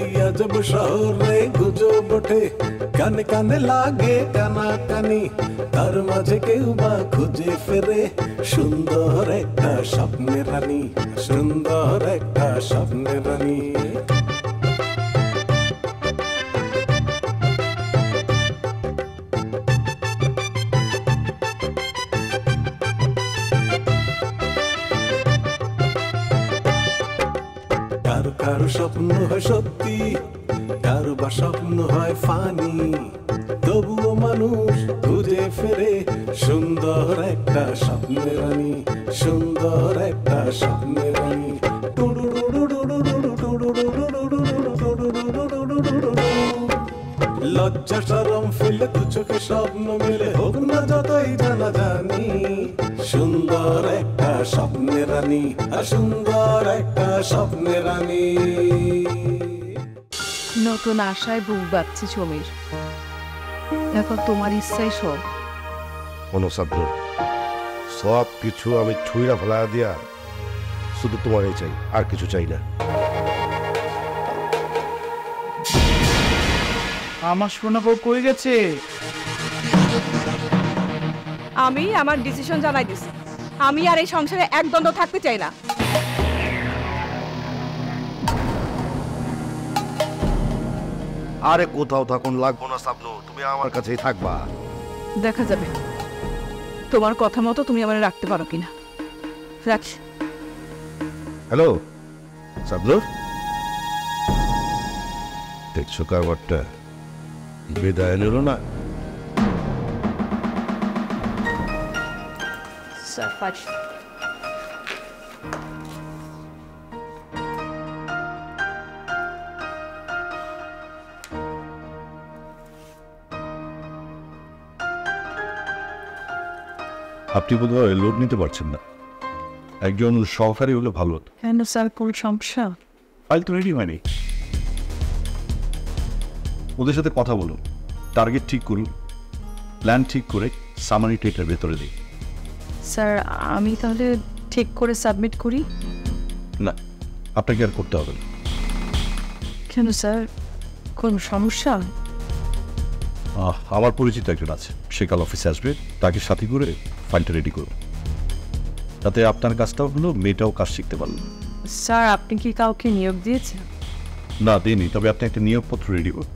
भैया जब शोर रे गुजो बठे कान कान लागे काना कानी तार माझे केउ बा खुजे फेरे सुंदर एकटा स्वप्नेर रानी सुंदर एकटा स्वप्नेर रानी। कारो कारो स्वप्न हय सत्यि कारो बा स्वप्न हय फानी तबुओ मानुष खुजे फेरे सुंदर एकटा स्वप्नेर रानी सुंदर एकटा स्वप्नेर रानी। लज्जा शरम फेले दु चोखे स्वप्न मेले होक ना जतई जाना जानी सुंदर एकटा स्वप्नेर रानी सुंदर एकटा स्वप्नेर रानी। নতুন আশায় বুক বাঁধছে সমীর, এখন তোমার ইচ্ছাই সব। অনুসাধ্য সব কিছু আমি ছুঁড়া ফেলা দিয়া শুধু তোমারই চাই, আর কিছু চাই না। আমার সোনা বউ কই গেছে? আমি আমার ডিসিশন জানাই দিছি, আমি আর এই সংসারে এক দণ্ড থাকতে চাই না। আরে কোথাও থাকুন লাগবো না স্বপ্ন, তুমি আমার কাছেই থাকবা। দেখা যাবে তোমার কথা মতো তুমি আমারে রাখতে পারো কিনা। হ্যালো স্বপ্ন, দেখছো কারবারটা বিদায় নিল না। আপনি বোধহয় লোড নিতে পারছেন না, একজন সহকারী হলে ভালো হতো। কেন স্যার, কোন সমস্যা? ফাইল তো রেডি হয়নি, ওদের সাথে কথা বলুন, টার্গেট ঠিক করুন, প্ল্যান ঠিক করে সামারি টেটার ভেতরে দিই। স্যার আমি তাহলে ঠিক করে সাবমিট করি? না, আপনাকে আর করতে হবে না। কেন স্যার, কোন সমস্যা? আমার পরিচিত একজন আছে, সে কাল অফিসে আসবে, তাকে সাথে করে ফাইলটা রেডি করুন, তাতে আপনার কাজটাও হলো, মেয়েটাও কাজ শিখতে পারল। স্যার আপনি কি কাউকে নিয়োগ দিয়েছেন? না দিইনি, তবে আপনি একটা নিয়োগপত্র রেডি করুন।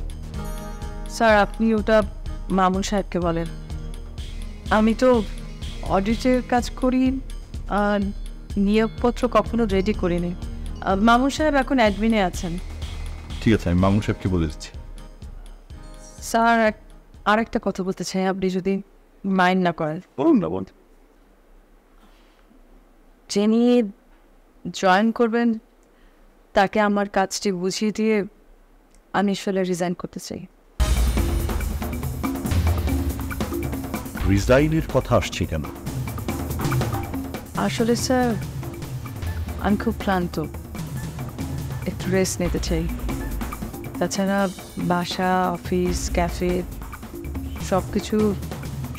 স্যার আপনি ওটা মামুন সাহেবকে বলেন, আমি তো অডিটের কাজ করি, নিয়োগপত্র কখনো রেডি করিনি। মামুন সাহেব এখন অ্যাডমিনে আছেন। ঠিক আছে, আমি মামুন সাহেবকে বলে দিচ্ছি। স্যার আর একটা কথা বলতে চাই, আপনি যদি মাইন্ড না করেন। বলুন না। বলুন। যিনি জয়েন করবেন তাকে আমার কাজটি বুঝিয়ে দিয়ে আমি আসলে রিজাইন করতে চাই। রিজাইনের কথা আসছে কেন? আসলে স্যার আমি খুব ক্লান্ত, একটু রেস্ট নিতে চাই। তাছাড়া বাসা, অফিস, ক্যাফে সব কিছু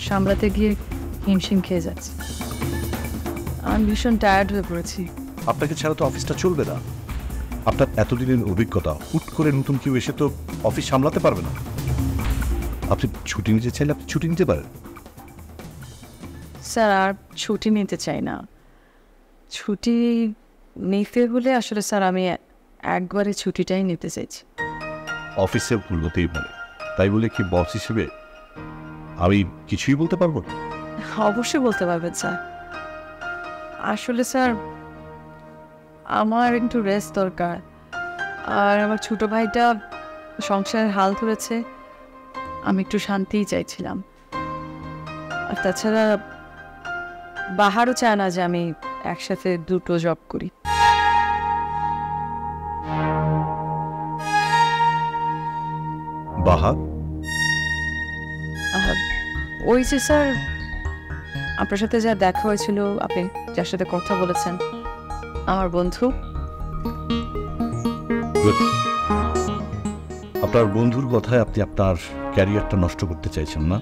সামলাতে গিয়ে হিমশিম খেয়ে যাচ্ছে, আমি ভীষণ টায়ার্ড হয়ে পড়েছি। আপনাকে ছাড়া তো অফিসটা চলবে না, আপনার এতদিনের অভিজ্ঞতা, হুট করে নতুন কেউ এসে তো অফিস সামলাতে পারবে না। আপনি ছুটি নিতে চাইলে আপনি ছুটি নিতে পারেন। স্যার আর ছুটি নিতে চাই না, ছুটি নিতে হলে আসলে স্যার আমি একবারে ছুটিটাই নিতে চাইছি। অফিসে ভুলতেই পারে, তাই বলে কি বস হিসেবে আমি কিছুই বলতে পারবো না? অবশ্যই বলতে পারবেন স্যার। আসলে স্যার আমার একটু রেস্ট দরকার, আর আমার ছোট ভাইটা সংসারের হাল ধরেছে, আমি একটু শান্তিই চাইছিলাম। আর তাছাড়া বাহারও চায় না যে আমি একসাথে দুটো জব করি। বাহার ওই যে স্যার আপনার সাথে যা দেখা হয়েছিল, আপনি যার সাথে কথা বলেছেন, আমার বন্ধু। আপনার বন্ধুর কথায় আপনি আপনার ক্যারিয়ারটা নষ্ট করতে চাইছেন না?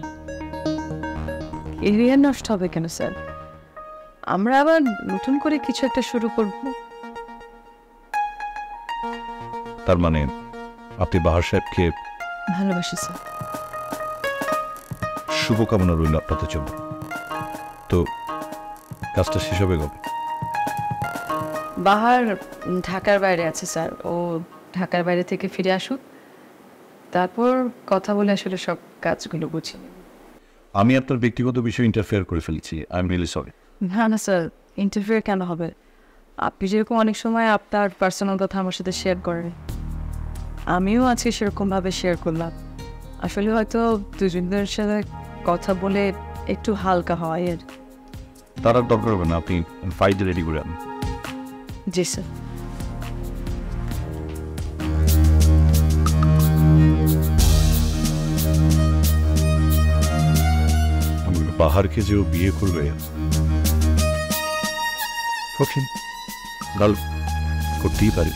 ক্যারিয়ার নষ্ট হবে কেন স্যার, আমরা আবার নতুন করে কিছু একটা শুরু করব। তার মানে আপনি বাহার সাহেবকে ভালোবাসি স্যার। শুভকামনা রইল আপনাদের জন্য। তো কাজটা শেষ হবে কবে? বাহার ঢাকার বাইরে আছে স্যার, ও ঢাকার বাইরে থেকে ফিরে আসুক, তারপর কথা বলে আসলে সব কাজগুলো বুঝি। আমি আপনার ব্যক্তিগত বিষয়ে ইন্টারফেয়ার করে ফেলেছি, আই এম রিয়েলি সরি। না না স্যার, ইন্টারফেয়ার কেন হবে? আপনি যেরকম অনেক সময় আপনার পার্সোনাল কথা আমার সাথে শেয়ার করেন, আমিও আজকে সেরকমভাবে শেয়ার করলাম। আসলে হয়তো দুজনের সাথে কথা বলে একটু হালকা হয়। এর তারা দরকার হবে না, আপনি ফাইল রেডি করে আনুন। জি স্যার। বাহারকে যে বিয়ে করবে করতেই পারি,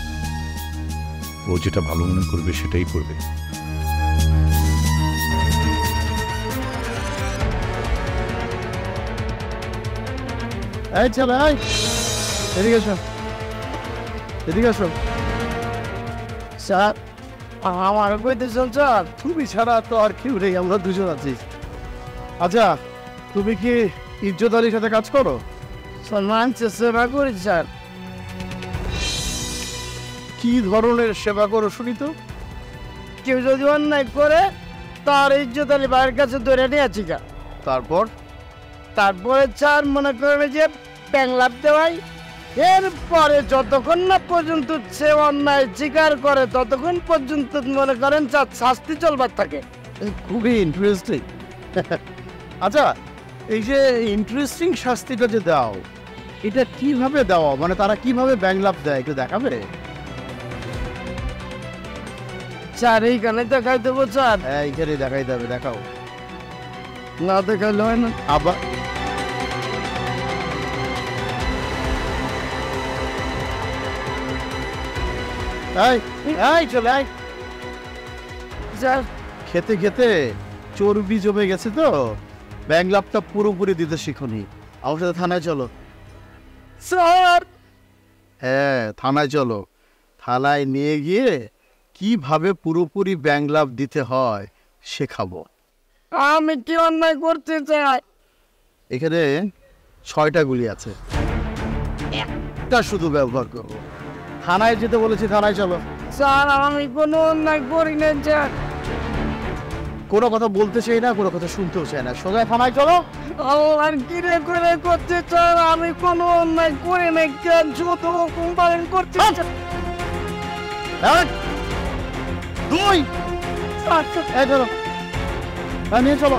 ও যেটা ভালো মনে করবে সেটাই করবে। আমার দুজন চার, তুমি ছাড়া তো আর কেউ নেই, আমরা দুজন আছি। আচ্ছা তুমি কি ইজ্জত আলীর সাথে কাজ করো? সম্মান সেবা করি স্যার। কি ধরনের সেবা করো শুনি তো? কেউ যদি অন্যায় করে তার ইজ্জত আলী ভাইয়ের কাছে ধরে নিয়েছি, তারপরে স্যার মনে করেন যে প্যাংলাপ দেওয়াই। এরপরে যতক্ষণ না পর্যন্ত সে অন্যায় স্বীকার করে ততক্ষণ পর্যন্ত মনে করেন স্যার শাস্তি চলবার থাকে। খুবই ইন্টারেস্টিং। আচ্ছা এই যে ইন্টারেস্টিং শাস্তিটা যে দাও, এটা কিভাবে দাও, মানে তারা কিভাবে ব্যাংলাপ দেয় একটু দেখাবে? স্যার এইখানে দেখাই দেবো স্যার। হ্যাঁ এইখানে দেখাই দেবে, দেখাও। না দেখাইলে হয় না। আবার চলে আয় স্যার। খেতে খেতে চর্বি জমে গেছে তো ব্যাংলাপটা পুরোপুরি দিতে শিখুনি। আমার সাথে থানায় চলো স্যার। হ্যাঁ থানায় চলো, থানায় নিয়ে গিয়ে কিভাবে পুরোপুরি ব্যাংলাপ দিতে হয় শেখাবো। আমি কি অন্যায় করতে চাই? এখানে 6টা গুলি আছে, একটা শুধু ব্যবহার করবো। থানায় যেতে বলেছি, থানায় চলো। স্যার আমি কোনো অন্যায় করি না স্যার। কোনো কথা বলতে চাই না, কোনো কথা শুনতেও চাই না, সোজা থানায় চলো। আর কি রে করে করতে চাই? আমি কোনো অন্যায় করি না, শুধু কমপ্লেন করতে চাই। এক দুই চলো, নিয়ে চলো।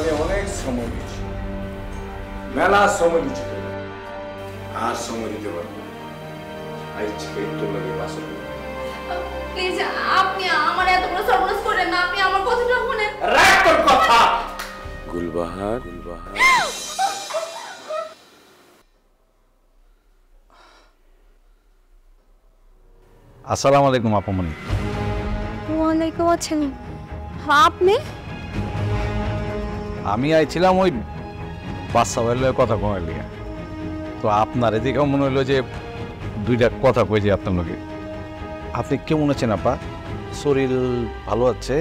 আমি অনেক সময় দিচ্ছি, মেলা সময় দিচ্ছি, আর সময় দিতে পারবো। আসসালামু আলাইকুম আপামনি। ওয়ালাইকুম আসসালাম। আপনি? আমি আইছিলাম ওই বাচ্চা ভাইয়ের কথা কমার লিগে। তো আপনার এদিকে মনে হইলো যে দুইটা কথা কই যে আপনার লোকে। আপনি কেমন আছেন আপা? শরীর ভালো আছে?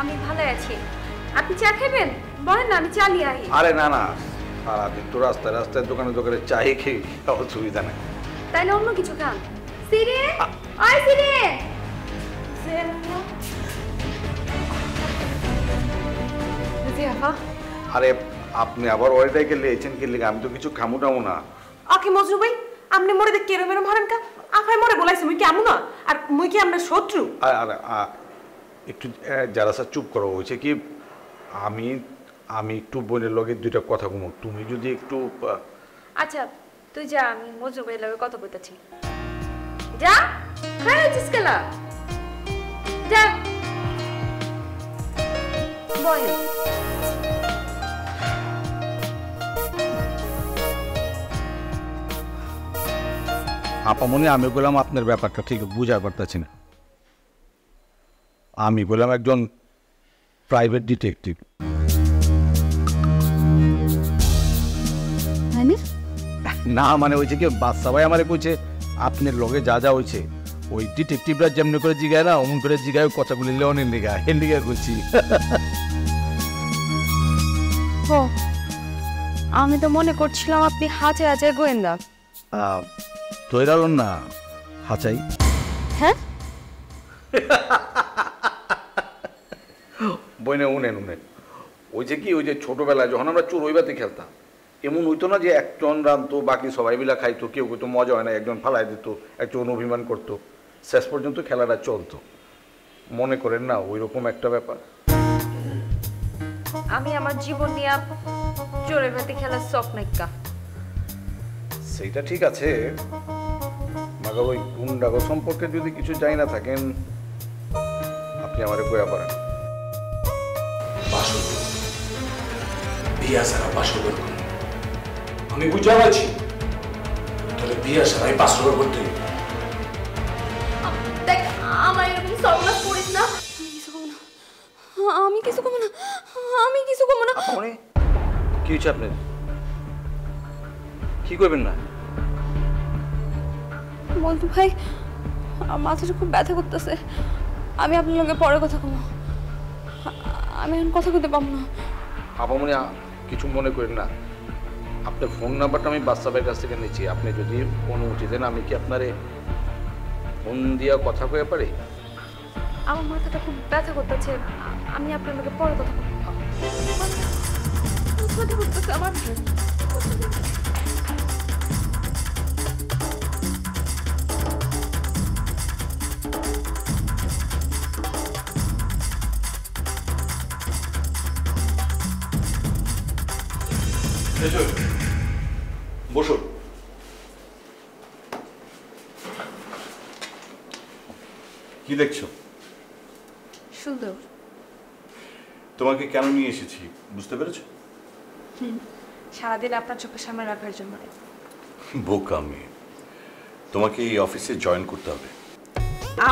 আমি ভালো আছি। আপনি চা খাবেন? বলেন না আমি চা নিয়ে আসি। আরে না না, আর আপনি তো রাস্তায় রাস্তায় দোকানে দোকানে চা খেয়ে অসুবিধা নাই। তাইলে অন্য কিছু খান। সিরে আই সিরে, আরে আপনি আবার ওইটাই কে লিয়েছেন কি লিখে? আমি তো কিছু খামু টামু না। আকি মজনু ভাই আপনি মরে দেখ কেরম এরম হরেন কা? আফাই মরে বলাইছে মুই কি আমু না? আর মুই কি আমরা শত্রু? আরে একটু যারা স্যার চুপ করো। হয়েছে কি আমি একটু বোনের লগে দুইটা কথা কমু, তুমি যদি একটু। আচ্ছা তুই যা, আমি মজনু ভাইয়ের লগে কথা বলতেছি। যা খাই আছিস কেলা, যা বল। আপা মনে আমি বললাম আপনার ব্যাপারটা ঠিক বুঝা পারতেছি না। আমি বললাম একজন প্রাইভেট ডিটেকটিভ। না মানে ওই যে বাদশা ভাই আমার কইছে আপনার লগে যা যা হয়েছে ওই ডিটেকটিভরা যেমনি করে জিগায় না অমন করে জিগায় কথাগুলি লেওনের লিগা হেন্ডিগা করছি। আমি তো মনে করছিলাম আপনি হাঁচে হাঁচে গোয়েন্দা। তৈরাল না হাঁচাই। হ্যাঁ বইনে উনেন উনেন ওই যে কি ওই যে ছোটবেলায় যখন আমরা চোর ওইবাতে খেলতাম এমন হইতো না যে একজন রামতো বাকি সবাই মিলা খাইতো, কেউ কেউ তো মজা হয় না একজন ফালাই দিত একজন অভিমান করতো, শেষ পর্যন্ত খেলাটা চলতো। মনে করেন না ওই রকম একটা ব্যাপার। আমি আমার জীবন নিয়ে চোর ওইবাতে খেলার স্বপ্নাইকা। সেইটা ঠিক আছে, মগর ওই গুন্ডা সম্পর্কে যদি কিছু চাই না থাকেন আপনি আমারে কয়া পারেন। বিয়া সারা পাসও করব আমি বুঝা আছি, তাহলে বিয়া সারাই পাসও করতে দেখ আমার এরকম সবনা পড়িস না। আমি কিছু কমনা আমি কিছু কমনা। আপনি কি হচ্ছে আপনার কি করবেন না বলতো ভাই মাথাটা খুব ব্যথা করতেছে, আমি আপনার লগে পরে কথা কমো, আমি এখন কথা কইতে পারবো না। আপা মনে কিছু মনে করেন না, আপনার ফোন নাম্বারটা আমি বাদশাহের কাছ থেকে নিচ্ছি, আপনি যদি অনুমতি দেন আমি কি আপনারে ফোন দিয়া কথা কয়ে পারি? আমার মাথাটা খুব ব্যথা করতেছে, আমি আপনার লগে পরে কথা কমো। বসুন। কি দেখছো? সুন্দর। তোমাকে কেন নিয়ে এসেছি বুঝতে পেরেছো? সারাদিন আপনার চোখের সামনে রাখার জন্য। বোকা মেয়ে, তোমাকে এই অফিসে জয়েন করতে হবে।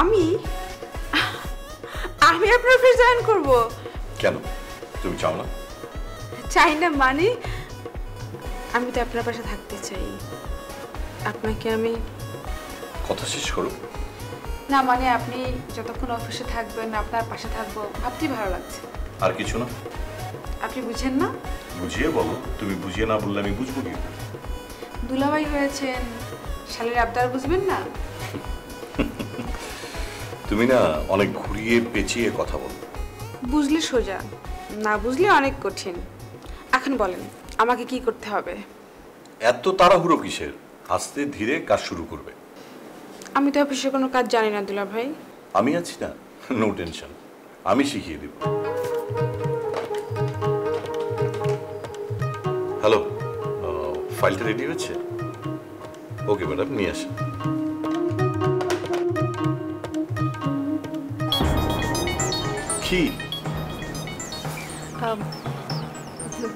আমি আপনার অফিসে জয়েন করব? কেন তুমি চাও না? চাই না মানে আমি তো আপনার পাশে থাকতে চাই, আপনাকে আমি কথা শেষ করব না মানে আপনি যতক্ষণ অফিসে থাকবেন আপনার পাশে থাকবো ভাবতেই ভালো লাগছে। আর কিছু না। আপনি বুঝেন না? বুঝিয়ে বলো, তুমি বুঝিয়ে না বললে আমি বুঝবো কি? দুলাভাই হয়েছেন, শালের আবদার বুঝবেন না? তুমি না অনেক ঘুরিয়ে পেঁচিয়ে কথা বলো। বুঝলে সোজা, না বুঝলে অনেক কঠিন। এখন বলেন আমাকে কি করতে হবে? এত তাড়াহুড়ো কিসের? আস্তে ধীরে কাজ শুরু করবে। আমি তো অফিসে কোনো কাজ জানি না দুলা ভাই। আমি আছি না, নো টেনশন, আমি শিখিয়ে দেব। হ্যালো, ফাইলটা রেডি হচ্ছে? ওকে ম্যাডাম নিয়ে আসেন। কি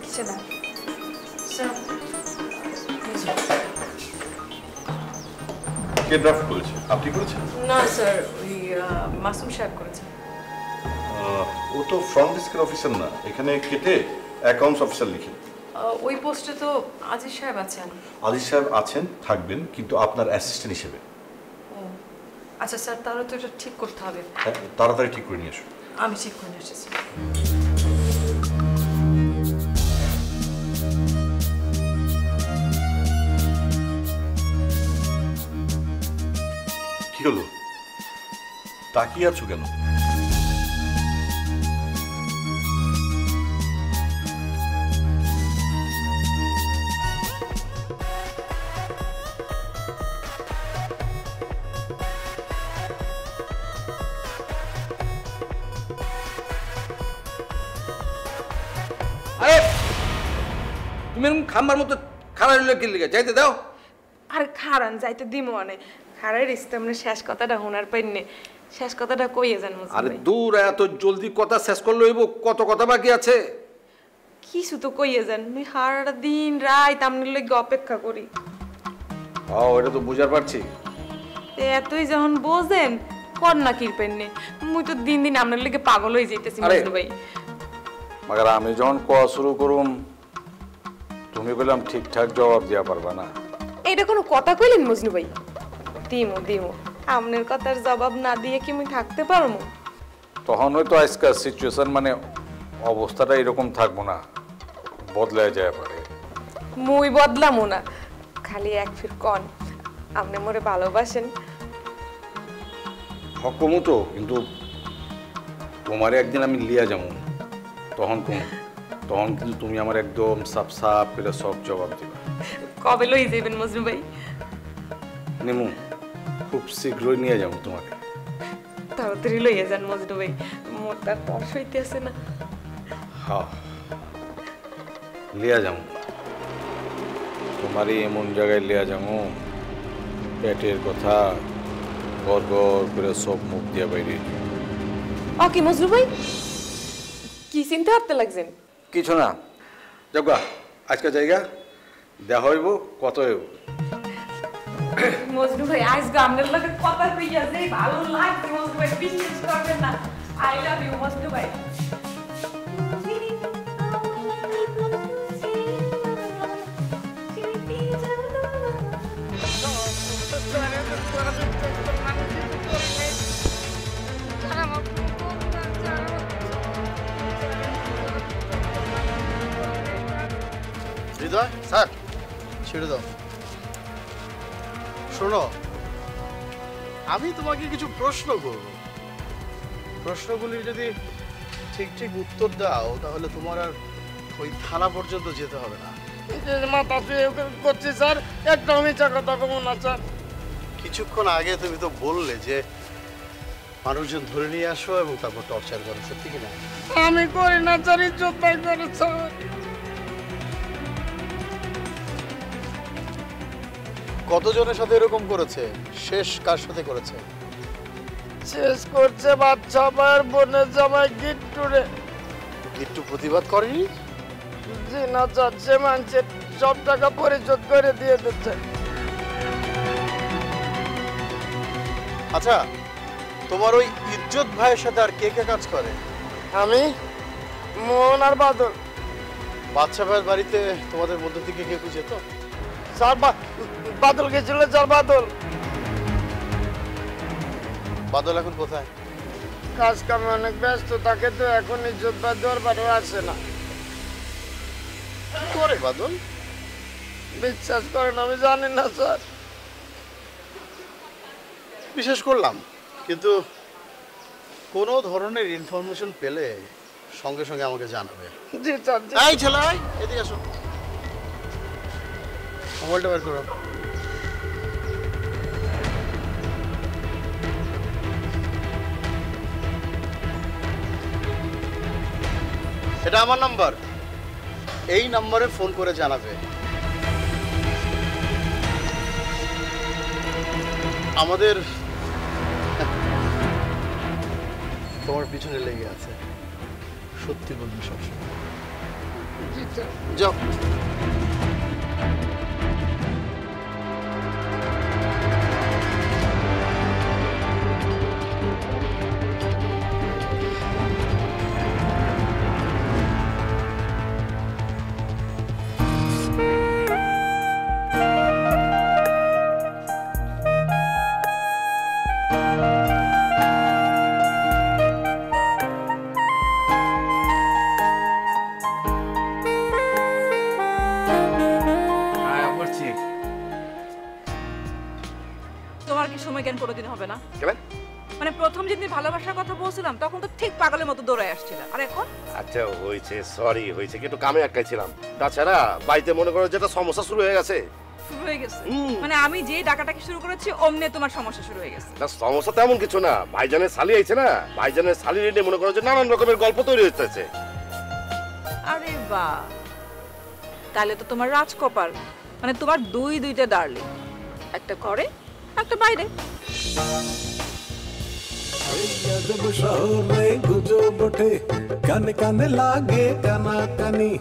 কিছু না। কে ড্রাফট করেছে? আপনি করেছেন? না স্যার, ওই মাসুম সাহেব করেছে। ও তো ফ্রন্ট ডেস্কের অফিসার না, এখানে কেটে অ্যাকাউন্টস অফিসার লিখে। ওই পোস্টে তো আজিজ সাহেব আছেন। আজিজ সাহেব আছেন, থাকবেন, কিন্তু আপনার অ্যাসিস্ট্যান্ট হিসেবে। আচ্ছা স্যার, তাহলে তো এটা ঠিক করতে হবে। তাড়াতাড়ি ঠিক করে নিয়ে আসুন। আমি ঠিক করে নিয়ে এসেছি। হলো তাকিয়ে আছো কেন? আরে তুমি এরকম খাম্বার মতো খাড়া রইলে কি লিখে? যাইতে দাও। আর খাড়ান যাইতে দিমো না। শেষ কথাটা হোনার পাইনি, শেষ কথাটা কইয়ে যান। আরে দূর, এত জলদি কথা শেষ করলে হইব? কত কথা বাকি আছে। কিছু তো কইয়ে যান। আমি সারা দিন রাত আপনার লাগি অপেক্ষা করি। ও এটা তো বুঝার পারছি। এতই যখন বোঝেন কর না কি পাইনি। মুই তো দিন দিন আপনার লাগি পাগল হয়ে যাইতেছি মজনু ভাই। মগর আমি যখন কোয়া শুরু করুম তুমি বললাম ঠিকঠাক জবাব দিয়া পারবা না। এটা কোনো কথা কইলেন মজনু ভাই? দিমু দিমু আমনের কথার জবাব না দিয়ে কি আমি থাকতে পারমু তখন হয়তো আজকাল সিচুয়েশন মানে অবস্থাটা এরকম থাকবো না বদলে যায় পারে মুই বদলামু না খালি এক ফির কোন আপনি মোরে ভালোবাসেন হকমু তো কিন্তু তোমারে একদিন আমি লিয়া যামু তখন কোন তখন কিন্তু তুমি আমার একদম সাফ সাফ করে সব জবাব দিবা কবে লই যাবেন মজনু ভাই নিমু খুব শীঘ্রই নিয়ে যাবো তোমাকে তাড়াতাড়ি লইয়া যান মজনু ভাই মোর তার পরশ হইতেছে না হ্যাঁ লিয়া যামু তোমারই এমন জায়গায় লিয়া যামু পেটের কথা গর গর করে সব মুখ দিয়া বাইরে ওকে মজনু ভাই কি চিন্তা করতে লাগছেন কিছু না জগা আজকে জায়গা দেখা হইব কত হইব মজনু ভাই আজকে আমনের লাগে কথা কইয়া যাই ভালো লাগে মজনু ভাই বিশ্বাস করবেন না আই লাভ ইউ মজনু ভাই হৃদয় স্যার ছেড়ে দাও শোনো আমি তোমাকে কিছু প্রশ্ন করব প্রশ্নগুলি যদি ঠিক ঠিক উত্তর দাও তাহলে তোমার আর ওই থানা পর্যন্ত যেতে হবে না মাথা করছি স্যার একদমই চাকা তখন না স্যার কিছুক্ষণ আগে তুমি তো বললে যে মানুষজন ধরে নিয়ে আসো এবং তারপর টর্চার করো সত্যি কিনা আমি করি না স্যার ইজ্জত তাই করে স্যার কতজনের সাথে এরকম করেছে শেষ কার সাথে করেছে শেষ করছে বাচ্চা আমার বোনের জামাই গিট্টুরে গিট্টু প্রতিবাদ করেনি জি না যাচ্ছে মানছে সব টাকা পরিশোধ করে দিয়ে দিচ্ছে আচ্ছা তোমার ওই ইজ্জত ভাইয়ের সাথে আর কে কে কাজ করে আমি মোহন আর বাদল বাচ্চা ভাইয়ের বাড়িতে তোমাদের মধ্যে থেকে কে খুঁজে তো বাদল গেছিল চল বাদল বাদল এখন কোথায় কাজ কামে অনেক ব্যস্ত তাকে তো এখন ইজ্জত বা দরবারে আসে না করে বাদল বিশ্বাস করেন আমি জানি না স্যার বিশেষ করলাম কিন্তু কোনো ধরনের ইনফরমেশন পেলে সঙ্গে সঙ্গে আমাকে জানাবে জি স্যার এই ছেলে এদিকে আসো মোবাইলটা বের করো এটা আমার নাম্বার এই নাম্বারে ফোন করে জানাবে আমাদের তোমার পিছনে লেগে আছে সত্যি বন্ধু সবসময় যাও তখন তো ঠিক পাগলের মতো দৌড়ায় আসছিল আর এখন আচ্ছা হয়েছে সরি হয়েছে কিন্তু কামে আটকাইছিলাম তাছাড়া বাইতে মনে করো যেটা সমস্যা শুরু হয়ে গেছে মানে আমি যে ডাকাটাকে শুরু করেছি অমনে তোমার সমস্যা শুরু হয়ে গেছে না সমস্যা তেমন কিছু না ভাইজানের শালি আইছে না ভাইজানের শালি নিয়ে মনে করো যে নানান রকমের গল্প তৈরি হচ্ছে আরে বাহ তাহলে তো তোমার রাজকপাল মানে তোমার দুইটা ডার্লিং একটা ঘরে একটা বাইরে जब शहर में गुजो बटे कान कान लागे काना कानी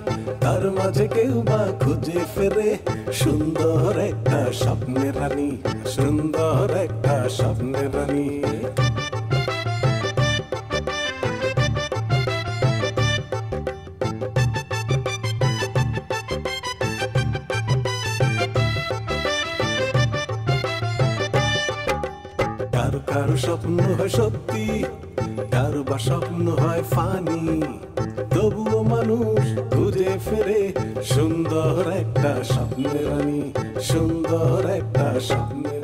तार माझे केउ बा खुजे फेरे सुंदर एकटा स्वप्ने रानी सुंदर एकटा स्वप्ने रानी কারো কারো স্বপ্ন হয় সত্যি, কারো বা স্বপ্ন হয় ফানি, তবুও মানুষ খুঁজে ফেরে সুন্দর একটা স্বপ্নের রানী, সুন্দর একটা স্বপ্নের।